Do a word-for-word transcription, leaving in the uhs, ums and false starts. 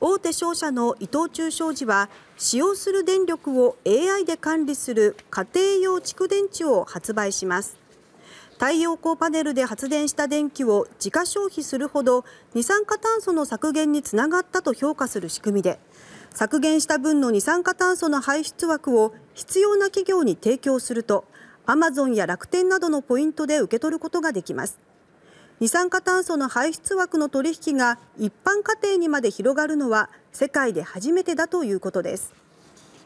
大手商社の伊藤忠商事は使用する電力を エーアイ で管理する家庭用蓄電池を発売します。太陽光パネルで発電した電気を自家消費するほど二酸化炭素の削減につながったと評価する仕組みで、削減した分の二酸化炭素の排出枠を必要な企業に提供すると、アマゾンや楽天などのポイントで受け取ることができます。二酸化炭素の排出枠の取引が一般家庭にまで広がるのは世界で初めてだということです。